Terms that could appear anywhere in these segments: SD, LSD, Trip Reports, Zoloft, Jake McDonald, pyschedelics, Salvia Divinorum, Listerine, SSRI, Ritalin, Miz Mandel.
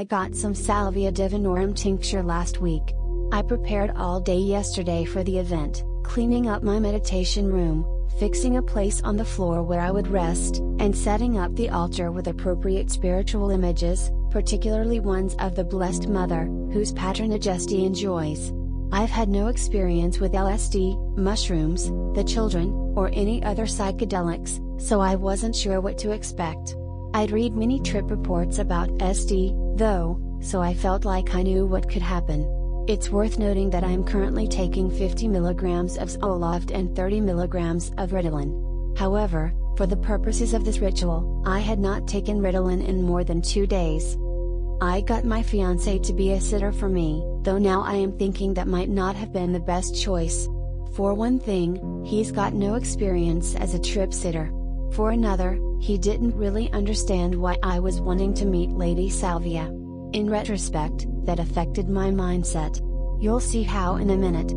I got some Salvia Divinorum tincture last week. I prepared all day yesterday for the event, cleaning up my meditation room, fixing a place on the floor where I would rest, and setting up the altar with appropriate spiritual images, particularly ones of the Blessed Mother, whose patronage ST enjoys. I've had no experience with LSD, mushrooms, the children, or any other psychedelics, so I wasn't sure what to expect. I'd read many trip reports about SD, though, so I felt like I knew what could happen. It's worth noting that I'm currently taking 50 milligrams of Zoloft and 30 milligrams of Ritalin. However, for the purposes of this ritual, I had not taken Ritalin in more than 2 days. I got my fiancé to be a sitter for me, though now I am thinking that might not have been the best choice. For one thing, he's got no experience as a trip sitter. For another, he didn't really understand why I was wanting to meet Lady Salvia. In retrospect, that affected my mindset. You'll see how in a minute.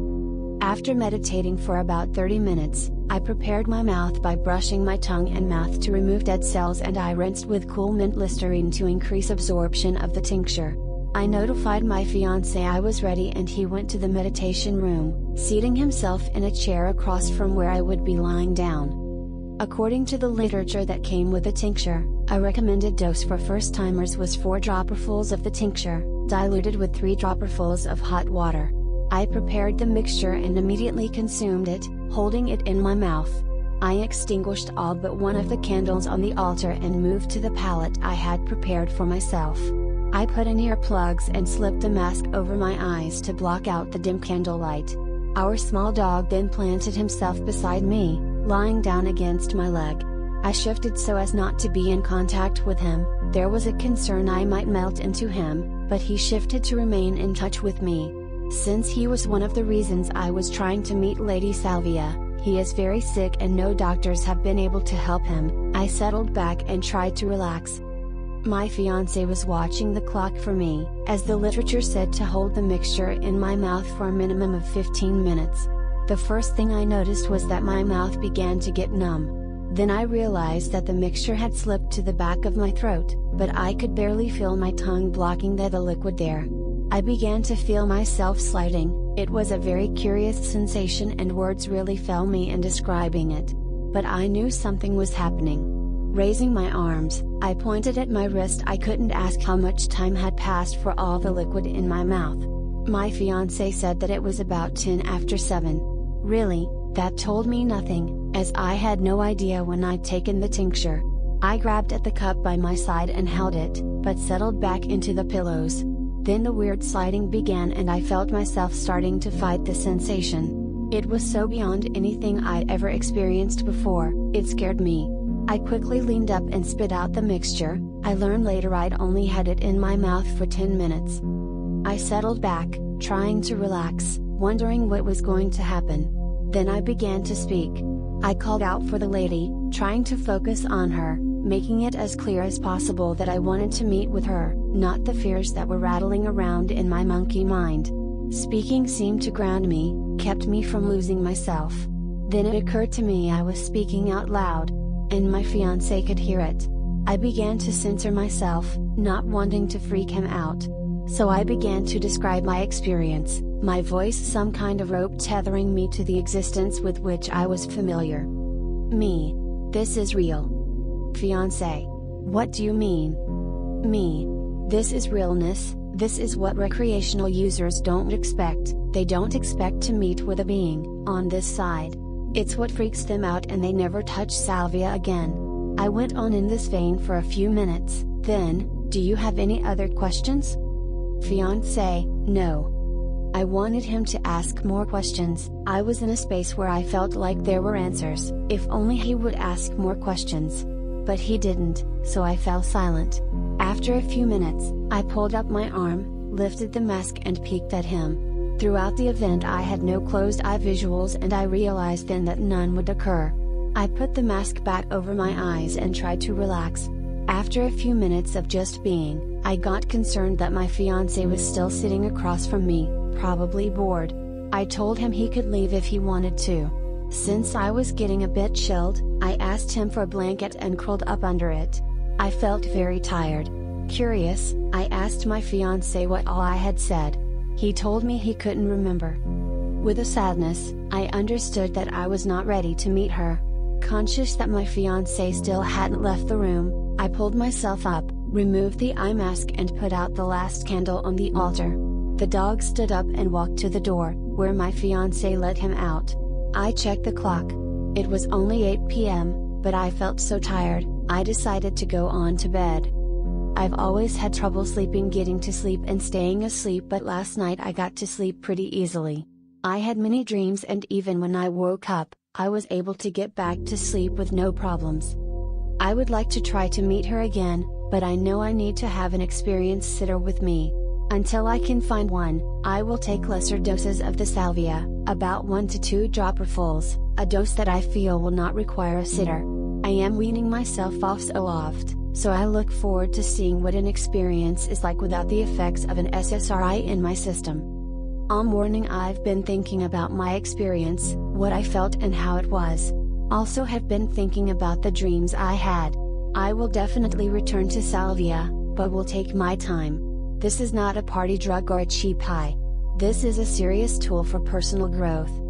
After meditating for about 30 minutes, I prepared my mouth by brushing my tongue and mouth to remove dead cells, and I rinsed with cool mint Listerine to increase absorption of the tincture. I notified my fiancé I was ready, and he went to the meditation room, seating himself in a chair across from where I would be lying down. According to the literature that came with the tincture, a recommended dose for first-timers was 4 dropperfuls of the tincture, diluted with 3 dropperfuls of hot water. I prepared the mixture and immediately consumed it, holding it in my mouth. I extinguished all but one of the candles on the altar and moved to the pallet I had prepared for myself. I put in earplugs and slipped a mask over my eyes to block out the dim candlelight. Our small dog then planted himself beside me, lying down against my leg. I shifted so as not to be in contact with him. There was a concern I might melt into him, but he shifted to remain in touch with me. Since he was one of the reasons I was trying to meet Lady Salvia, he is very sick and no doctors have been able to help him. I settled back and tried to relax. My fiancé was watching the clock for me, as the literature said to hold the mixture in my mouth for a minimum of 15 minutes. The first thing I noticed was that my mouth began to get numb. Then I realized that the mixture had slipped to the back of my throat, but I could barely feel my tongue blocking the liquid there. I began to feel myself sliding. It was a very curious sensation and words really fail me in describing it. But I knew something was happening. Raising my arms, I pointed at my wrist. I couldn't ask how much time had passed for all the liquid in my mouth. My fiancé said that it was about 7:10. Really, that told me nothing, as I had no idea when I'd taken the tincture. I grabbed at the cup by my side and held it, but settled back into the pillows. Then the weird sliding began and I felt myself starting to fight the sensation. It was so beyond anything I'd ever experienced before, it scared me. I quickly leaned up and spit out the mixture. I learned later I'd only had it in my mouth for 10 minutes. I settled back, trying to relax, wondering what was going to happen. Then I began to speak. I called out for the lady, trying to focus on her, making it as clear as possible that I wanted to meet with her, not the fears that were rattling around in my monkey mind. Speaking seemed to ground me, kept me from losing myself. Then it occurred to me I was speaking out loud, and my fiancé could hear it. I began to censor myself, not wanting to freak him out. So I began to describe my experience, my voice some kind of rope tethering me to the existence with which I was familiar. Me. This is real. Fiancé. What do you mean? Me. This is realness. This is what recreational users don't expect. They don't expect to meet with a being on this side. It's what freaks them out and they never touch Salvia again. I went on in this vein for a few minutes. Then, do you have any other questions? Fiancé, no. I wanted him to ask more questions. I was in a space where I felt like there were answers, if only he would ask more questions. But he didn't, so I fell silent. After a few minutes, I pulled up my arm, lifted the mask and peeked at him. Throughout the event I had no closed-eye visuals and I realized then that none would occur. I put the mask back over my eyes and tried to relax. After a few minutes of just being, I got concerned that my fiancé was still sitting across from me, probably bored. I told him he could leave if he wanted to. Since I was getting a bit chilled, I asked him for a blanket and curled up under it. I felt very tired. Curious, I asked my fiancé what all I had said. He told me he couldn't remember. With a sadness, I understood that I was not ready to meet her. Conscious that my fiancé still hadn't left the room, I pulled myself up, removed the eye mask and put out the last candle on the altar. The dog stood up and walked to the door, where my fiancé let him out. I checked the clock. It was only 8 p.m., but I felt so tired, I decided to go on to bed. I've always had trouble sleeping, getting to sleep and staying asleep, but last night I got to sleep pretty easily. I had many dreams and even when I woke up, I was able to get back to sleep with no problems. I would like to try to meet her again, but I know I need to have an experienced sitter with me. Until I can find one, I will take lesser doses of the salvia, about 1 to 2 dropperfuls, a dose that I feel will not require a sitter. I am weaning myself off Zoloft, so I look forward to seeing what an experience is like without the effects of an SSRI in my system. All morning I've been thinking about my experience, what I felt and how it was. Also have been thinking about the dreams I had. I will definitely return to salvia, but will take my time. This is not a party drug or a cheap high. This is a serious tool for personal growth.